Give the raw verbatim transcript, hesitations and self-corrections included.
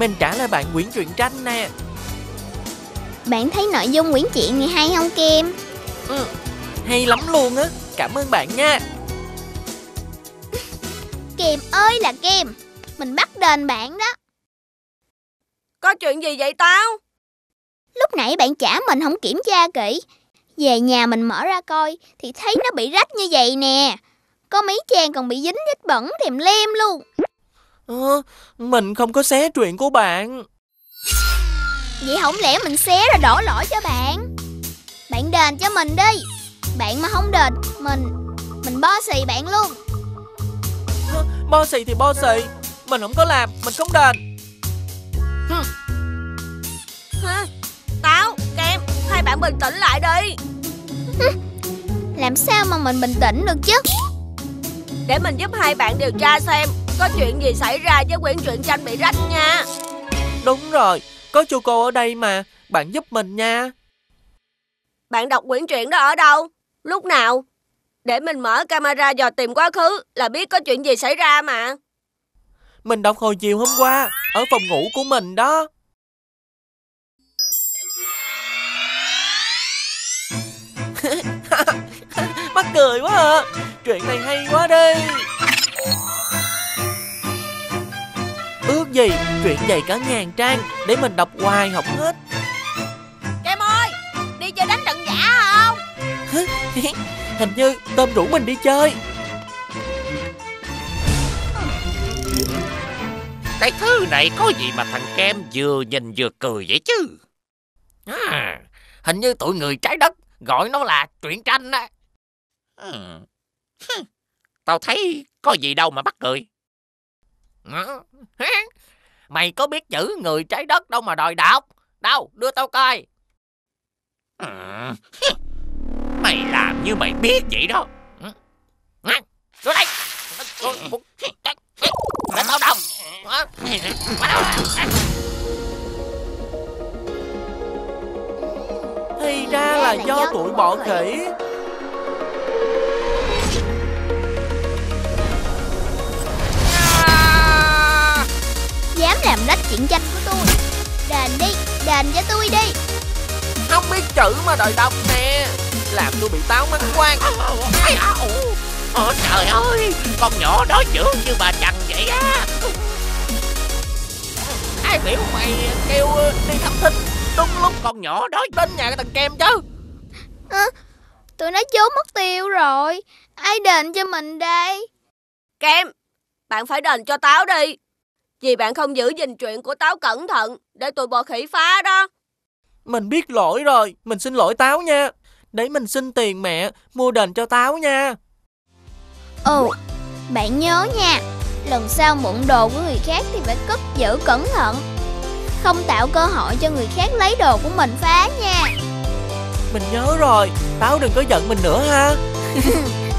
Mình trả lời bạn quyển truyện tranh nè. Bạn thấy nội dung quyển truyện này hay không Kim? Ừ, hay lắm luôn á. Cảm ơn bạn nha. Kim ơi là Kim, mình bắt đền bạn đó. Có chuyện gì vậy tao? Lúc nãy bạn trả mình không kiểm tra kỹ, về nhà mình mở ra coi thì thấy nó bị rách như vậy nè. Có mấy trang còn bị dính vết bẩn thèm lem luôn. Ờ, mình không có xé truyện của bạn. Vậy không lẽ mình xé rồi đổ lỗi cho bạn? Bạn đền cho mình đi. Bạn mà không đền, mình mình bo xì bạn luôn. Bo xì thì bo xì. Mình không có làm, mình không đền. Hừ. Hả? Tao, Kem, hai bạn bình tĩnh lại đi. Làm sao mà mình bình tĩnh được chứ? Để mình giúp hai bạn điều tra xem có chuyện gì xảy ra với quyển truyện tranh bị rách nha. Đúng rồi, có chú cô ở đây mà. Bạn giúp mình nha. Bạn đọc quyển truyện đó ở đâu? Lúc nào? Để mình mở camera dò tìm quá khứ là biết có chuyện gì xảy ra mà. Mình đọc hồi chiều hôm qua, ở phòng ngủ của mình đó. Mắc cười quá à. Chuyện này hay quá đi. Ước gì chuyện dày cả ngàn trang để mình đọc hoài học hết. Kem ơi, đi chơi đánh trận giả không? Hình như Tôm rủ mình đi chơi. Cái thứ này có gì mà thằng Kem vừa nhìn vừa cười vậy chứ? À, hình như tụi người trái đất gọi nó là truyện tranh á. Ừ. Tao thấy có gì đâu mà mắc cười. Mày có biết chữ người trái đất đâu mà đòi đọc. Đâu, đưa tao coi. Ừ. Mày làm như mày biết vậy đó. Đưa đây. Để tao đọc. Thì ra là do tụi bọ khỉ. Dám làm rách chuyện tranh của tôi, đền đi, đền cho tôi đi. Không biết chữ mà đòi đọc nè, làm tôi bị táo mắng quan. Ôi trời ơi, con nhỏ đó trưởng như bà Trần vậy á. Ai biểu mày kêu đi thăm thính đúng lúc con nhỏ đó đến nhà cái thằng Kem chứ. À, tụi nó trốn mất tiêu rồi. Ai đền cho mình đây? Kem, bạn phải đền cho táo đi. Vì bạn không giữ gìn chuyện của táo cẩn thận để tụi bò khỉ phá đó. Mình biết lỗi rồi, mình xin lỗi táo nha. Để mình xin tiền mẹ mua đền cho táo nha. Ừ, bạn nhớ nha. Lần sau mượn đồ của người khác thì phải cất giữ cẩn thận, không tạo cơ hội cho người khác lấy đồ của mình phá nha. Mình nhớ rồi, táo đừng có giận mình nữa ha.